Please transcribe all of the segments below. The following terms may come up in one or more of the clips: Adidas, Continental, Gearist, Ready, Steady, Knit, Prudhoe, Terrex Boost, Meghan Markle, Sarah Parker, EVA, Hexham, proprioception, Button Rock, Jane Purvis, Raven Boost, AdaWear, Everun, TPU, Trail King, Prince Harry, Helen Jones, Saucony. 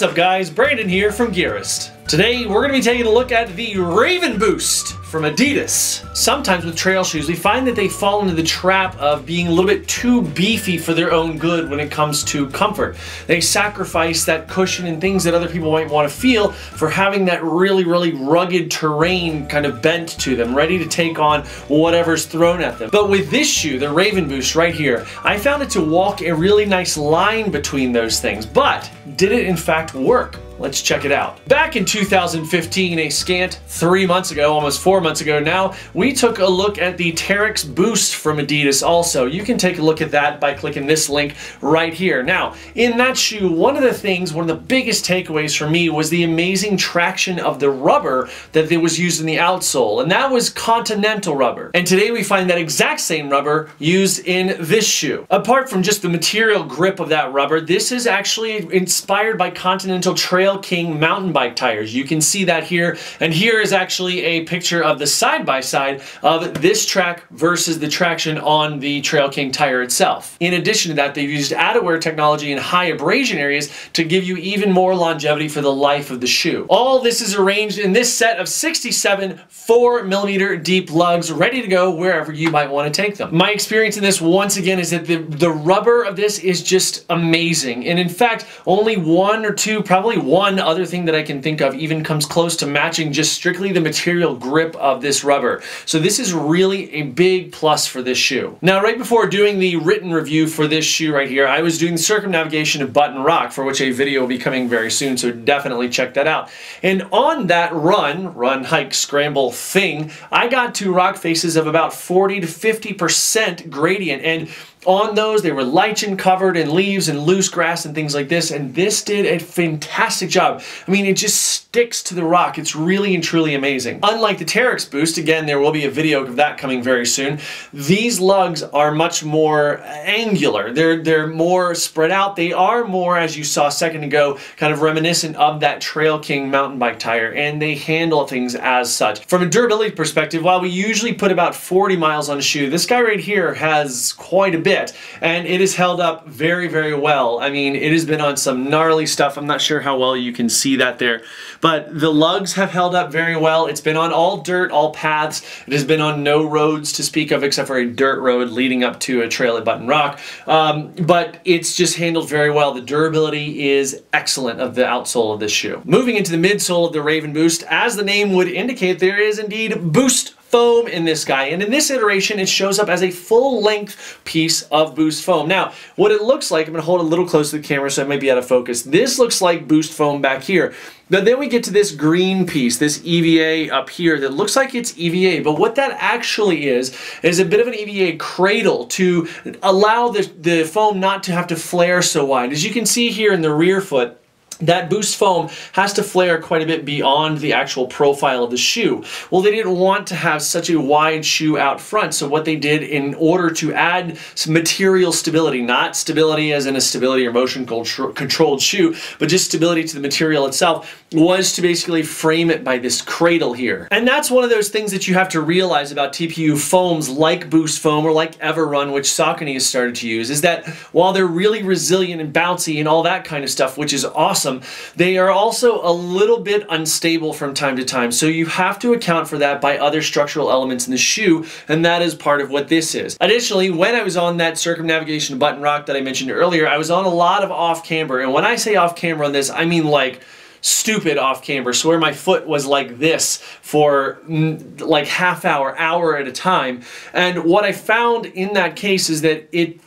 What's up guys, Brandon here from Gearist. Today we're going to be taking a look at the Raven Boost from Adidas. Sometimes with trail shoes we find that they fall into the trap of being a little bit too beefy for their own good when it comes to comfort. They sacrifice that cushion and things that other people might want to feel for having that really rugged terrain kind of bent to them, ready to take on whatever's thrown at them. But with this shoe, the Raven Boost right here, I found it to walk a really nice line between those things. But did it in fact work? Let's check it out. Back in 2015, a scant 3 months ago, almost 4 months ago now, we took a look at the Terrex Boost from Adidas also. You can take a look at that by clicking this link right here. Now, in that shoe, one of the biggest takeaways for me was the amazing traction of the rubber that was used in the outsole, and that was Continental rubber. And today we find that exact same rubber used in this shoe. Apart from just the material grip of that rubber, this is actually inspired by Continental Trail King mountain bike tires. You can see that here, and here is actually a picture of the side-by-side of this track versus the traction on the Trail King tire itself. In addition to that, they've used AdaWear technology in high abrasion areas to give you even more longevity for the life of the shoe. All this is arranged in this set of 67 4mm deep lugs, ready to go wherever you might want to take them. My experience in this, once again, is that the rubber of this is just amazing, and in fact only one or two, probably one other thing that I can think of even comes close to matching just strictly the material grip of this rubber. So this is really a big plus for this shoe. Now, right before doing the written review for this shoe right here, I was doing the circumnavigation of Button Rock, for which a video will be coming very soon, so definitely check that out. And on that run, hike, scramble thing, I got to rock faces of about 40 to 50% gradient, and on those, they were lichen covered and leaves and loose grass and things like this, and this did a fantastic job. I mean, it just sticks to the rock. It's really and truly amazing. Unlike the Terrex Boost, again, there will be a video of that coming very soon, these lugs are much more angular. They're more spread out. They are more, as you saw a second ago, kind of reminiscent of that Trail King mountain bike tire, and they handle things as such. From a durability perspective, while we usually put about 40 miles on a shoe, this guy right here has quite a bit. And it is held up very well. I mean, it has been on some gnarly stuff. I'm not sure how well you can see that there, but the lugs have held up very well. It's been on all dirt, all paths. It has been on no roads to speak of, except for a dirt road leading up to a trail at Button Rock. But it's just handled very well. The durability is excellent of the outsole of this shoe. Moving into the midsole of the Raven Boost, as the name would indicate, there is indeed Boost foam in this guy, and in this iteration it shows up as a full-length piece of Boost foam. Now, what it looks like, I'm going to hold it a little close to the camera so I might be out of focus. This looks like Boost foam back here. Now then we get to this green piece, this EVA up here that looks like it's EVA, but what that actually is a bit of an EVA cradle to allow the foam not to have to flare so wide. As you can see here in the rear foot, that Boost foam has to flare quite a bit beyond the actual profile of the shoe. Well, they didn't want to have such a wide shoe out front, so what they did in order to add some material stability, not stability as in a stability or motion controlled shoe, but just stability to the material itself, was to basically frame it by this cradle here. And that's one of those things that you have to realize about TPU foams like Boost foam or like Everun, which Saucony has started to use, is that while they're really resilient and bouncy and all that kind of stuff, which is awesome, they are also a little bit unstable from time to time, so you have to account for that by other structural elements in the shoe, and that is part of what this is. Additionally, when I was on that circumnavigation Button Rock that I mentioned earlier, I was on a lot of off-camber, and when I say off-camber on this, I mean like stupid off camber, so where my foot was like this for like half hour at a time. And what I found in that case is that it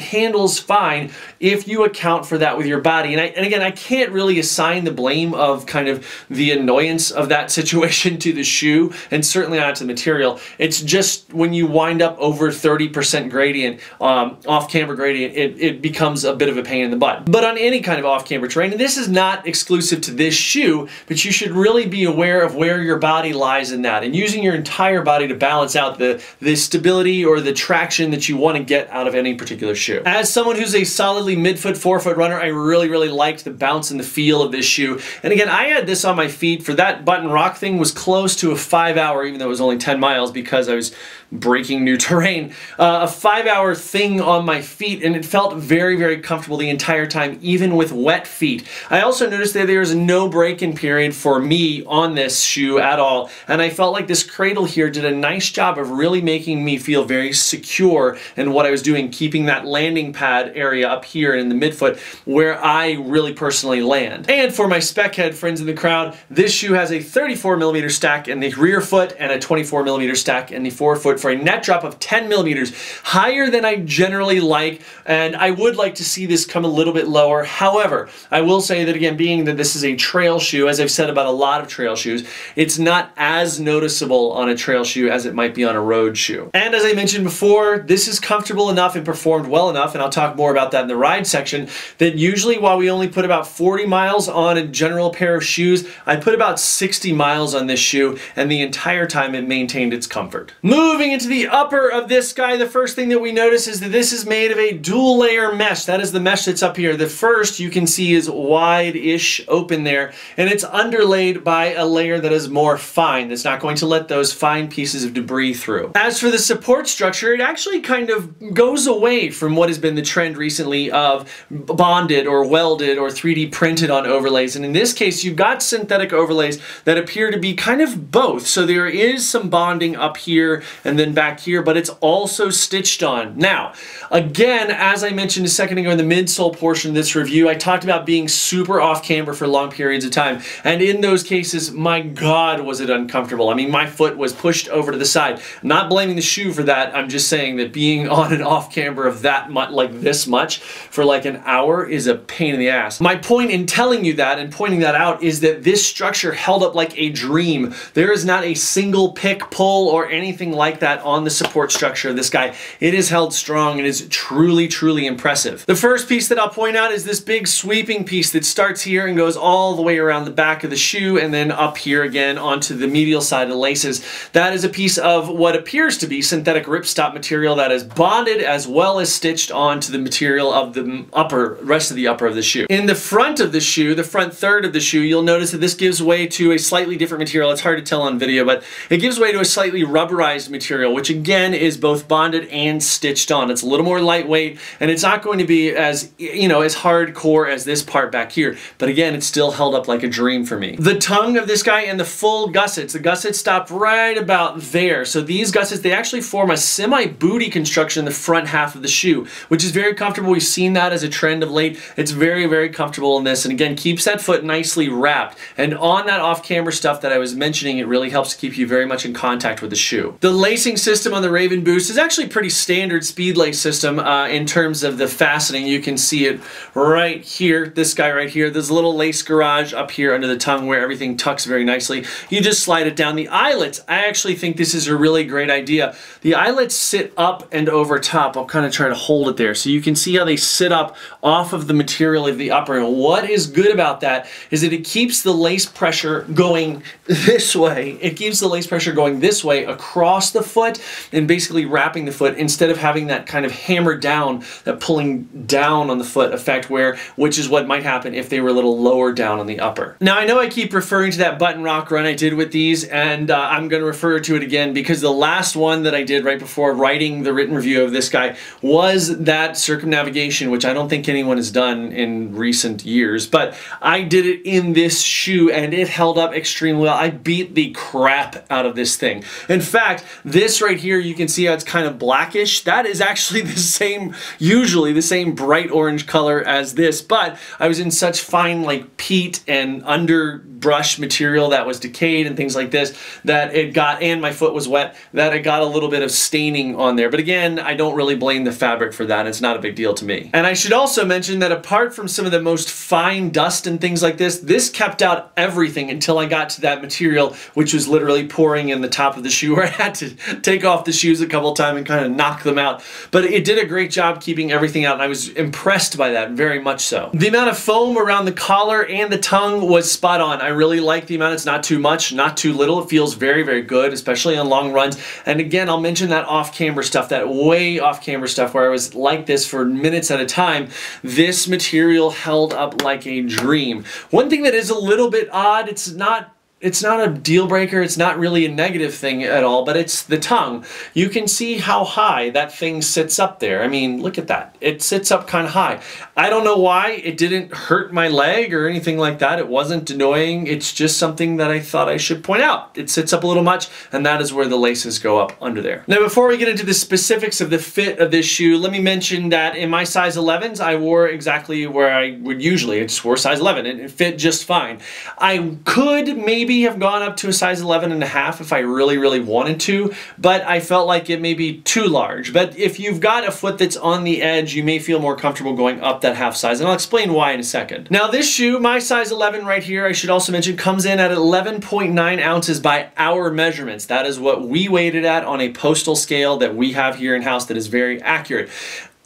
handles fine if you account for that with your body. And again, I can't really assign the blame of kind of the annoyance of that situation to the shoe, and certainly not to the material. It's just when you wind up over 30% gradient, off camber gradient, it becomes a bit of a pain in the butt. But on any kind of off camber terrain, and this is not exclusive to this shoe, but you should really be aware of where your body lies in that, and using your entire body to balance out the stability or the traction that you want to get out of any particular shoe. As someone who's a solidly midfoot, forefoot runner, I really liked the bounce and the feel of this shoe. And again, I had this on my feet for that Button Rock thing was close to a 5-hour, even though it was only 10 miles because I was breaking new terrain, a 5-hour thing on my feet, and it felt very comfortable the entire time, even with wet feet. I also noticed that there was no break-in period for me on this shoe at all, and I felt like this cradle here did a nice job of really making me feel very secure in what I was doing, keeping that landing pad area up here and in the midfoot where I really personally land. And for my spec head friends in the crowd, this shoe has a 34mm stack in the rear foot and a 24mm stack in the forefoot for a net drop of 10mm, higher than I generally like, and I would like to see this come a little bit lower. However, I will say that again, being that this is a trail shoe, as I've said about a lot of trail shoes, it's not as noticeable on a trail shoe as it might be on a road shoe. And as I mentioned before, this is comfortable enough and performed well enough, and I'll talk more about that in the ride section, that usually while we only put about 40 miles on a general pair of shoes, I put about 60 miles on this shoe, and the entire time it maintained its comfort. Moving into the upper of this guy, the first thing that we notice is that this is made of a dual layer mesh. That is the mesh that's up here. The first you can see is wide-ish open there, and it's underlaid by a layer that is more fine, that's not going to let those fine pieces of debris through. As for the support structure, it actually kind of goes away from what has been the trend recently of bonded or welded or 3D printed on overlays, and in this case you've got synthetic overlays that appear to be kind of both. So there is some bonding up here and then back here, but it's also stitched on. Now again, as I mentioned a second ago in the midsole portion of this review, I talked about being super off camber for long periods of time, and in those cases, my God, was it uncomfortable. I mean, my foot was pushed over to the side. Not blaming the shoe for that, I'm just saying that being on and off camber of that much, like this much, for like an hour is a pain in the ass. My point in telling you that and pointing that out is that this structure held up like a dream. There is not a single pick, pull, or anything like that on the support structure of this guy. It is held strong and is truly impressive. The first piece that I'll point out is this big sweeping piece that starts here and goes all the way around the back of the shoe and then up here again onto the medial side of the laces. That is a piece of what appears to be synthetic ripstop material that is bonded as well as stitched onto the material of the upper, rest of the upper of the shoe. In the front of the shoe, the front third of the shoe, you'll notice that this gives way to a slightly different material. It's hard to tell on video, but it gives way to a slightly rubberized material, which again is both bonded and stitched on. It's a little more lightweight, and it's not going to be as, you know, as hardcore as this part back here, but again, it's still held up like a dream for me. The tongue of this guy and the full gussets, the gussets stop right about there. So these gussets, they actually form a semi-booty construction in the front half of the shoe, which is very comfortable. We've seen that as a trend of late. It's very comfortable in this, and again, keeps that foot nicely wrapped. And on that off-camber stuff that I was mentioning, it really helps keep you very much in contact with the shoe. The lacing system on the Raven Boost is actually pretty standard speed lace system in terms of the fastening. You can see it right here, this guy right here. There's a little lace garage up here under the tongue where everything tucks very nicely. You just slide it down. The eyelets, I actually think this is a really great idea. The eyelets sit up and over top. I'll kind of try to hold it there. So you can see how they sit up off of the material of the upper. And what is good about that is that it keeps the lace pressure going this way. It keeps the lace pressure going this way across the foot and basically wrapping the foot instead of having that kind of hammer down, that pulling down on the foot effect, where, which is what might happen if they were a little lower down on the upper. Now I know I keep referring to that Button Rock run I did with these, and I'm going to refer to it again because the last one that I did right before writing the written review of this guy was that circumnavigation, which I don't think anyone has done in recent years, but I did it in this shoe and it held up extremely well. I beat the crap out of this thing. In fact, this right here, you can see how it's kind of blackish. That is actually the same, usually the same bright orange color as this, but I was in such fine like peat and underbrush material that was decayed and things like this that it got, and my foot was wet, that it got a little bit of staining on there. But again, I don't really blame the fabric for that. It's not a big deal to me. And I should also mention that apart from some of the most fine dust and things like this, this kept out everything until I got to that material, which was literally pouring in the top of the shoe, where I had to take off the shoes a couple times and kind of knock them out. But it did a great job keeping everything out, and I was impressed by that, very much so. The amount of foam around the collar and the tongue was spot on. I really like the amount. It's not too much, not too little. It feels very good, especially on long runs. And again, I'll mention that off-camber stuff, that way off-camber camera stuff where I was like this for minutes at a time, this material held up like a dream. One thing that is a little bit odd, it's not a deal breaker, it's not really a negative thing at all, but it's the tongue. You can see how high that thing sits up there. I mean, look at that. It sits up kind of high. I don't know why it didn't hurt my leg or anything like that. It wasn't annoying. It's just something that I thought I should point out. It sits up a little much, and that is where the laces go up under there. Now, before we get into the specifics of the fit of this shoe, let me mention that in my size 11s, I wore exactly where I would usually. I just wore size 11, and it fit just fine. I could maybe have gone up to a size 11.5 if I really wanted to, but I felt like it may be too large. But if you've got a foot that's on the edge, you may feel more comfortable going up that half size, and I'll explain why in a second. Now this shoe, my size 11 right here, I should also mention, comes in at 11.9 ounces by our measurements. That is what we weighed it at on a postal scale that we have here in-house that is very accurate.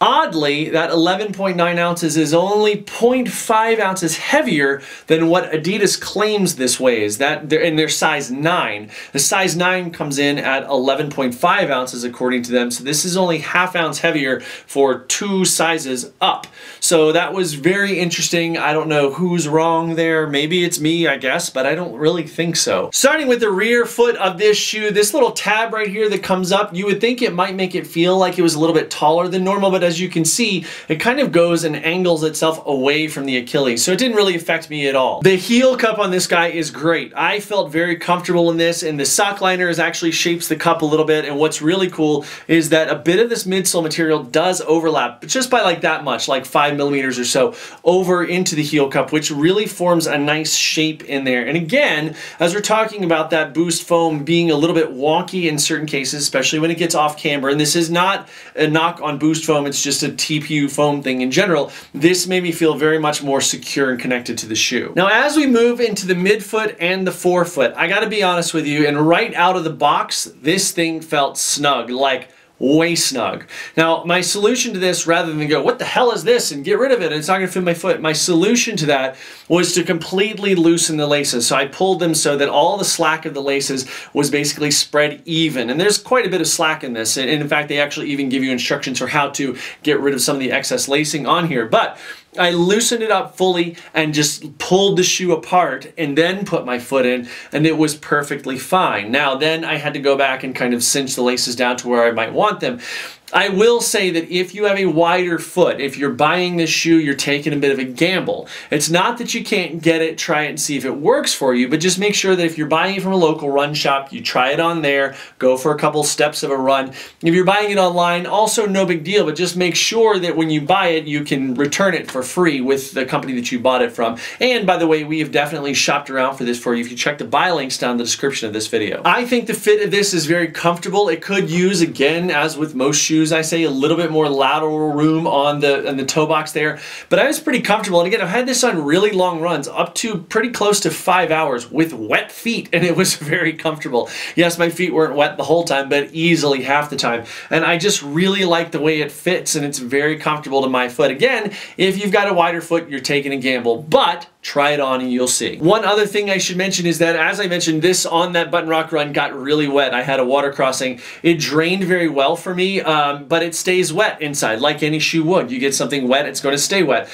Oddly, that 11.9 ounces is only 0.5 ounces heavier than what Adidas claims this weighs. That they're in their size 9. The size 9 comes in at 11.5 ounces according to them. So this is only half ounce heavier for 2 sizes up. So that was very interesting. I don't know who's wrong there. Maybe it's me, I guess, but I don't really think so. Starting with the rear foot of this shoe, this little tab right here that comes up, you would think it might make it feel like it was a little bit taller than normal, but as you can see, it kind of goes and angles itself away from the Achilles, so it didn't really affect me at all. The heel cup on this guy is great. I felt very comfortable in this, and the sock liner is actually shapes the cup a little bit, and what's really cool is that a bit of this midsole material does overlap, but just by like that much, like 5 millimeters or so, over into the heel cup, which really forms a nice shape in there. And again, as we're talking about that Boost foam being a little bit wonky in certain cases, especially when it gets off camber, and this is not a knock on Boost foam, it's just a TPU foam thing in general, this made me feel very much more secure and connected to the shoe. Now, as we move into the midfoot and the forefoot, I gotta be honest with you, and right out of the box, this thing felt snug, like way snug. Now, my solution to this, rather than go, what the hell is this, and get rid of it, it's not gonna fit my foot, my solution to that was to completely loosen the laces. So I pulled them so that all the slack of the laces was basically spread even. And there's quite a bit of slack in this. And in fact, they actually even give you instructions for how to get rid of some of the excess lacing on here. But I loosened it up fully and just pulled the shoe apart and then put my foot in, and it was perfectly fine. Now, then I had to go back and kind of cinch the laces down to where I might want them. I will say that if you have a wider foot, if you're buying this shoe, you're taking a bit of a gamble. It's not that you can't get it, try it and see if it works for you, but just make sure that if you're buying it from a local run shop, you try it on there, go for a couple steps of a run. If you're buying it online, also no big deal, but just make sure that when you buy it, you can return it for free with the company that you bought it from. And by the way, we have definitely shopped around for this for you if you check the buy links down in the description of this video. I think the fit of this is very comfortable. It could use, again, as with most shoes, I say a little bit more lateral room on the toe box there, but I was pretty comfortable. And again, I've had this on really long runs, up to pretty close to 5 hours with wet feet, and it was very comfortable. Yes, my feet weren't wet the whole time, but easily half the time. And I just really like the way it fits, and it's very comfortable to my foot. Again, if you've got a wider foot, you're taking a gamble, but try it on and you'll see. One other thing I should mention is that, as I mentioned, this on that Button Rock run got really wet. I had a water crossing. It drained very well for me, but it stays wet inside like any shoe would. You get something wet, it's going to stay wet.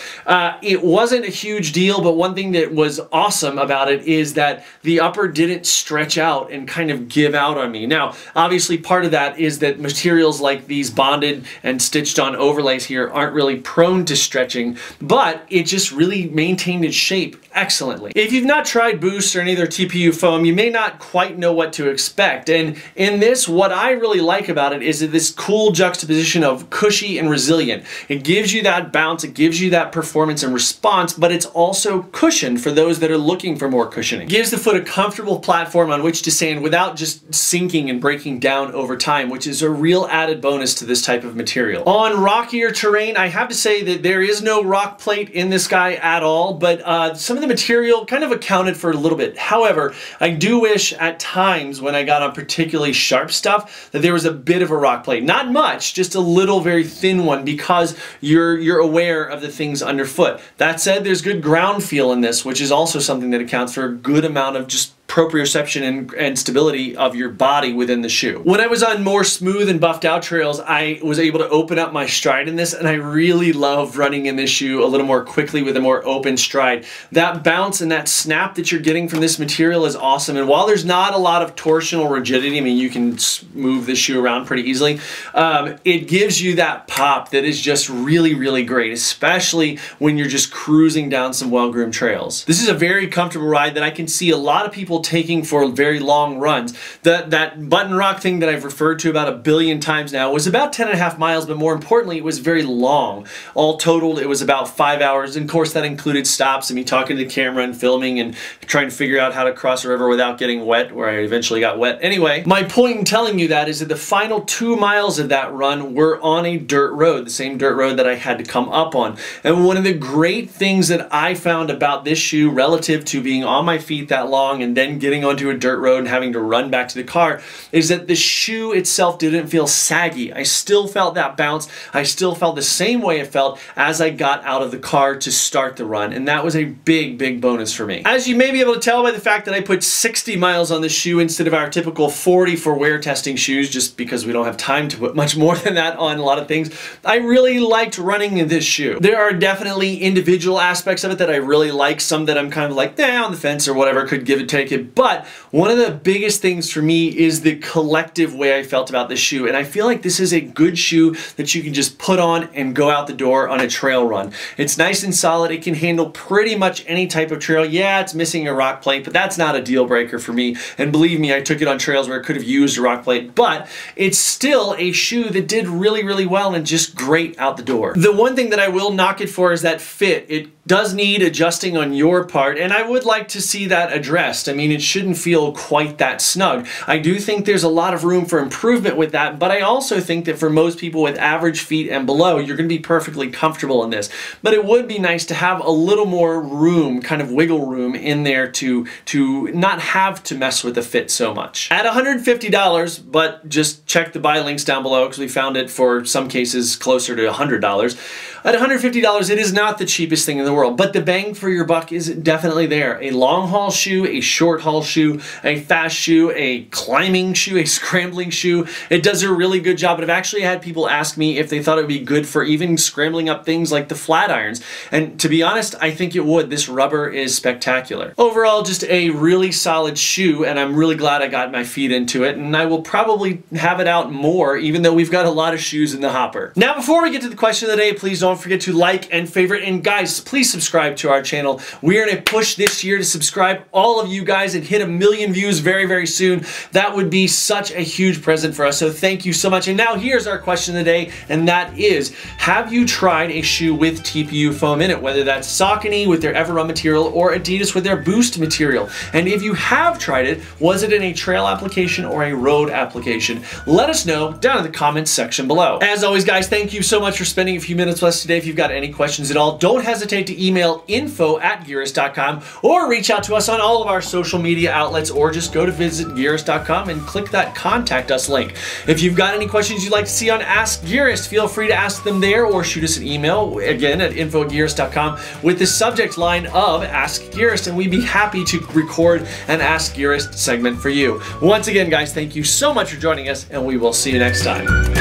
It wasn't a huge deal, but one thing that was awesome about it is that the upper didn't stretch out and kind of give out on me. Now, obviously part of that is that materials like these bonded and stitched on overlays here aren't really prone to stretching, but it just really maintained its shape excellently. If you've not tried Boost or any other TPU foam, you may not quite know what to expect. And in this, what I really like about it is this cool juxtaposition of cushy and resilient. It gives you that bounce, it gives you that performance and response, but it's also cushioned for those that are looking for more cushioning. It gives the foot a comfortable platform on which to stand without just sinking and breaking down over time, which is a real added bonus to this type of material. On rockier terrain, I have to say that there is no rock plate in this guy at all, but some of the material kind of accounted for a little bit. However, I do wish at times when I got on particularly sharp stuff that there was a bit of a rock plate. Not much, just a little very thin one, because you're aware of the things underfoot. That said, there's good ground feel in this, which is also something that accounts for a good amount of just proprioception and stability of your body within the shoe. When I was on more smooth and buffed out trails, I was able to open up my stride in this, and I really love running in this shoe a little more quickly with a more open stride. That bounce and that snap that you're getting from this material is awesome, and while there's not a lot of torsional rigidity, I mean, you can move this shoe around pretty easily, it gives you that pop that is just really, really great, especially when you're just cruising down some well-groomed trails. This is a very comfortable ride that I can see a lot of people taking for very long runs. That Button Rock thing that I've referred to about a billion times now was about 10.5 miles, but more importantly, it was very long. All totaled, it was about 5 hours, and of course that included stops and me talking to the camera and filming and trying to figure out how to cross a river without getting wet, where I eventually got wet. Anyway, my point in telling you that is that the final 2 miles of that run were on a dirt road, the same dirt road that I had to come up on. And one of the great things that I found about this shoe relative to being on my feet that long and then getting onto a dirt road and having to run back to the car is that the shoe itself didn't feel saggy. I still felt that bounce. I still felt the same way it felt as I got out of the car to start the run, and that was a big, big bonus for me. As you may be able to tell by the fact that I put 60 miles on this shoe instead of our typical 40 for wear testing shoes, just because we don't have time to put much more than that on a lot of things, I really liked running in this shoe. There are definitely individual aspects of it that I really like, some that I'm kind of like, nah, on the fence or whatever, could give it, take it, but one of the biggest things for me is the collective way I felt about this shoe, and I feel like this is a good shoe that you can just put on and go out the door on a trail run. It's nice and solid. It can handle pretty much any type of trail. Yeah, it's missing a rock plate, but that's not a deal breaker for me, and believe me, I took it on trails where I could have used a rock plate, but it's still a shoe that did really, really well and just great out the door. The one thing that I will knock it for is that fit. It does need adjusting on your part, and I would like to see that addressed. I mean, it shouldn't feel quite that snug. I do think there's a lot of room for improvement with that, but I also think that for most people with average feet and below, you're going to be perfectly comfortable in this. But it would be nice to have a little more room, kind of wiggle room in there to not have to mess with the fit so much. At $150, but just check the buy links down below because we found it for some cases closer to $100. At $150, it is not the cheapest thing in the world, but the bang for your buck is definitely there. A long haul shoe, a short haul shoe, a fast shoe, a climbing shoe, a scrambling shoe. It does a really good job, and I've actually had people ask me if they thought it would be good for even scrambling up things like the flat irons, and to be honest, I think it would. This rubber is spectacular. Overall, just a really solid shoe, and I'm really glad I got my feet into it, and I will probably have it out more, even though we've got a lot of shoes in the hopper. Now, before we get to the question of the day, please don't forget to like and favorite, and guys, please subscribe to our channel. We're in a push this year to subscribe all of you guys and hit 1 million views very, very soon. That would be such a huge present for us, so thank you so much. And now here's our question of the day, and that is, have you tried a shoe with TPU foam in it, whether that's Saucony with their Everun material or Adidas with their Boost material? And if you have tried it, was it in a trail application or a road application? Let us know down in the comments section below. As always, guys, thank you so much for spending a few minutes with us today. If you've got any questions at all, don't hesitate to email info@gearist.com or reach out to us on all of our social media outlets, or just go to visit gearist.com and click that contact us link. If you've got any questions you'd like to see on Ask Gearist, feel free to ask them there or shoot us an email again at info@gearist.com with the subject line of Ask Gearist, and we'd be happy to record an Ask Gearist segment for you. Once again, guys, thank you so much for joining us, and we will see you next time.